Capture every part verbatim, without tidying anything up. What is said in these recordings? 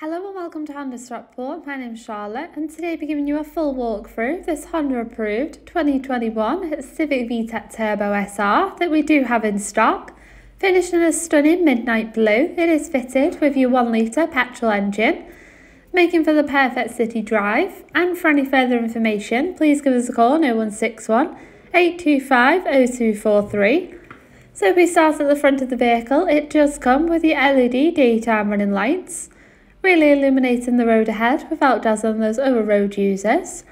Hello and welcome to Honda Stockport. My name is Charlotte and today I'll be giving you a full walkthrough of this Honda approved twenty twenty-one Civic VTEC Turbo S R that we do have in stock. Finished in a stunning midnight blue, it is fitted with your one litre petrol engine, making for the perfect city drive. And for any further information please give us a call on oh one six one, eight two five, oh two four three. So if we start at the front of the vehicle, it does come with your L E D daytime running lights, really illuminating the road ahead without dazzling those other road users,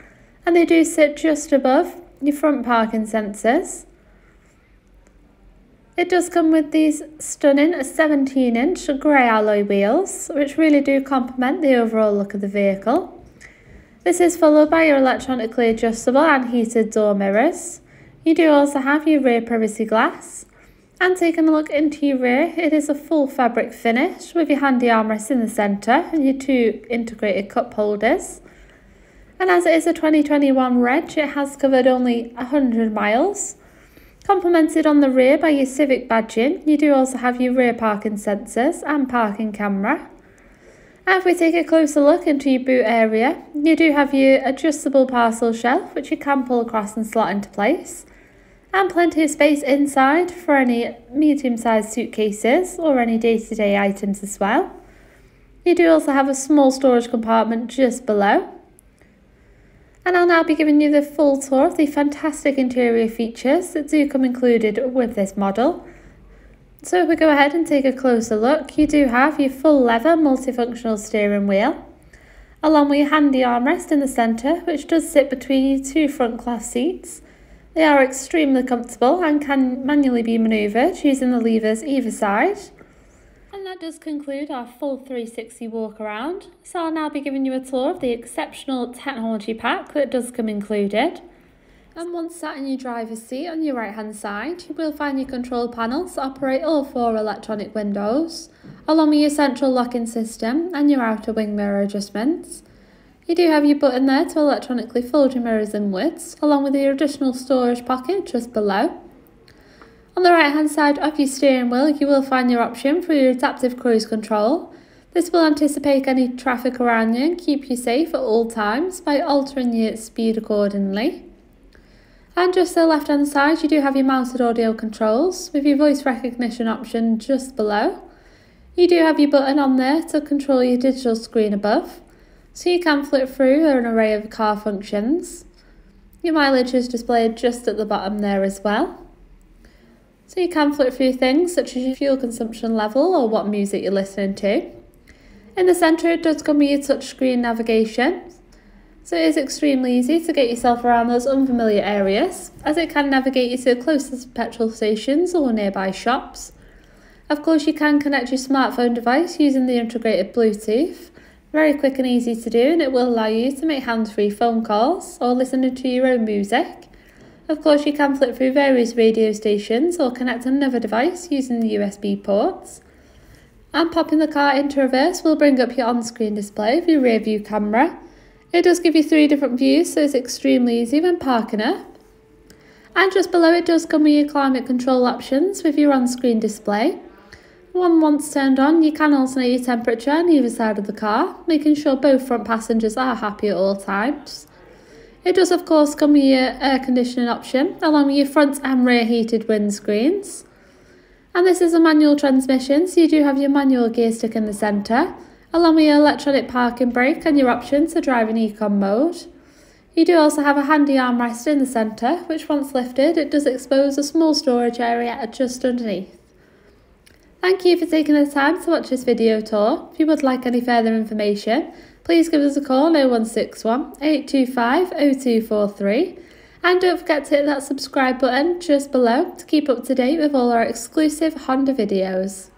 and they do sit just above your front parking sensors. It does come with these stunning seventeen inch grey alloy wheels, which really do complement the overall look of the vehicle. This is followed by your electronically adjustable and heated door mirrors. You do also have your rear privacy glass. And taking a look into your rear, it is a full fabric finish with your handy armrest in the centre and your two integrated cup holders. And as it is a twenty twenty-one reg, it has covered only one hundred miles. Complemented on the rear by your Civic badging, you do also have your rear parking sensors and parking camera. And if we take a closer look into your boot area, you do have your adjustable parcel shelf, which you can pull across and slot into place. And plenty of space inside for any medium-sized suitcases or any day-to-day items as well. You do also have a small storage compartment just below. And I'll now be giving you the full tour of the fantastic interior features that do come included with this model. So if we go ahead and take a closer look, you do have your full leather multifunctional steering wheel, along with your handy armrest in the centre, which does sit between your two front class seats. They are extremely comfortable and can manually be manoeuvred using the levers either side. And that does conclude our full three sixty walk around. So I'll now be giving you a tour of the exceptional technology pack that does come included. And once sat in your driver's seat on your right hand side, you will find your control panels that operate all four electronic windows, along with your central locking system and your outer wing mirror adjustments. You do have your button there to electronically fold your mirrors inwards, along with your additional storage pocket just below. On the right hand side of your steering wheel, you will find your option for your adaptive cruise control. This will anticipate any traffic around you and keep you safe at all times by altering your speed accordingly. And just to the left hand side, you do have your mounted audio controls with your voice recognition option just below. You do have your button on there to control your digital screen above, so you can flip through an array of car functions. Your mileage is displayed just at the bottom there as well. So you can flip through things such as your fuel consumption level or what music you're listening to. In the centre it does come with your touchscreen navigation, so it is extremely easy to get yourself around those unfamiliar areas, as it can navigate you to the closest petrol stations or nearby shops. Of course you can connect your smartphone device using the integrated Bluetooth. Very quick and easy to do, and it will allow you to make hands-free phone calls or listen to your own music. Of course you can flip through various radio stations or connect another device using the U S B ports. And popping the car into reverse will bring up your on-screen display of your rear view camera. It does give you three different views, so it's extremely easy when parking up. And just below it does come with your climate control options with your on-screen display. One once turned on, you can alternate your temperature on either side of the car, making sure both front passengers are happy at all times. It does of course come with your air conditioning option, along with your front and rear heated windscreens. And this is a manual transmission, so you do have your manual gear stick in the centre, along with your electronic parking brake and your option to drive in econ mode. You do also have a handy armrest in the centre, which once lifted, it does expose a small storage area just underneath. Thank you for taking the time to watch this video tour. If you would like any further information, please give us a call on oh one six one, eight two five, oh two four three. And don't forget to hit that subscribe button just below to keep up to date with all our exclusive Honda videos.